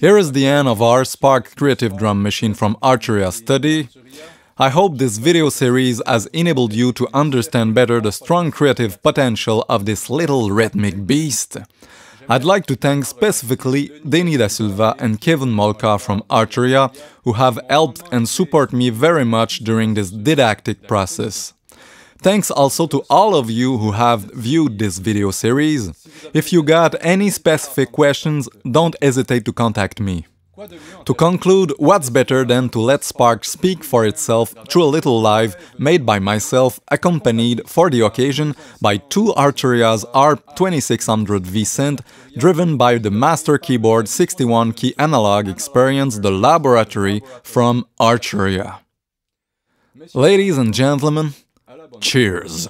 Here is the end of our Spark Creative Drum Machine from Arturia study. I hope this video series has enabled you to understand better the strong creative potential of this little rhythmic beast. I'd like to thank specifically Denis Silva and Kevin Molka from Arturia, who have helped and support me very much during this didactic process. Thanks also to all of you who have viewed this video series. If you got any specific questions, don't hesitate to contact me. To conclude, what's better than to let Spark speak for itself through a little live made by myself, accompanied for the occasion by two Arturia's ARP 2600V synth, driven by the Master Keyboard 61-key analog experience, the Laboratory from Arturia. Ladies and gentlemen, cheers!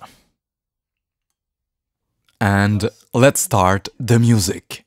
And let's start the music.